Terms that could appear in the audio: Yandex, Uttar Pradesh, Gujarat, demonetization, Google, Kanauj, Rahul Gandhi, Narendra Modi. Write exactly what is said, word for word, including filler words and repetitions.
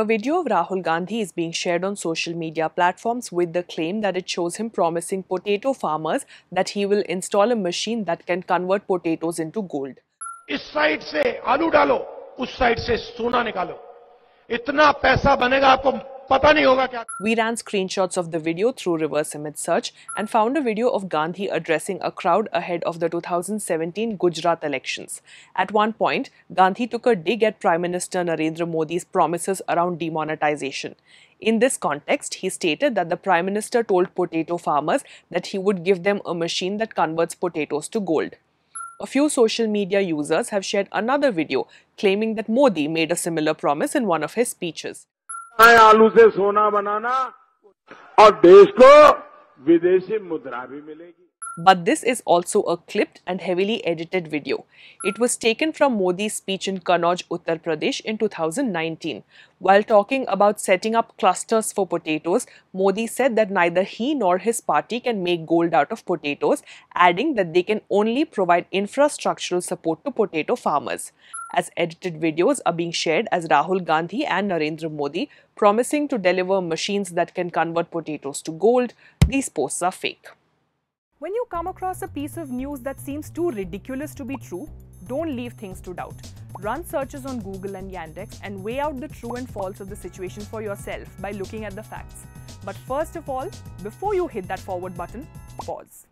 A video of Rahul Gandhi is being shared on social media platforms with the claim that it shows him promising potato farmers that he will install a machine that can convert potatoes into gold. इस side से आलू डालो, उस side से सोना निकालो, इतना पैसा बनेगा आपको पता नहीं होगा क्या। We ran screenshots of the video through reverse image search and found a video of Gandhi addressing a crowd ahead of the two thousand seventeen Gujarat elections. At one point, Gandhi took a dig at Prime Minister Narendra Modi's promises around demonetization. In this context, he stated that the Prime Minister told potato farmers that he would give them a machine that converts potatoes to gold. A few social media users have shared another video claiming that Modi made a similar promise in one of his speeches. आलू से सोना बनाना और देश को विदेशी मुद्रा भी मिलेगी. But this is also a clipped and heavily edited video. It was taken from Modi's speech in Kanauj, Uttar Pradesh in two thousand nineteen. While talking about setting up clusters for potatoes, Modi said that neither he nor his party can make gold out of potatoes, adding that they can only provide infrastructural support to potato farmers. As edited videos are being shared as Rahul Gandhi and Narendra Modi promising to deliver machines that can convert potatoes to gold, these posts are fake. When you come across a piece of news that seems too ridiculous to be true, don't leave things to doubt. Run searches on Google and Yandex and weigh out the true and false of the situation for yourself by looking at the facts. But first of all, before you hit that forward button, pause.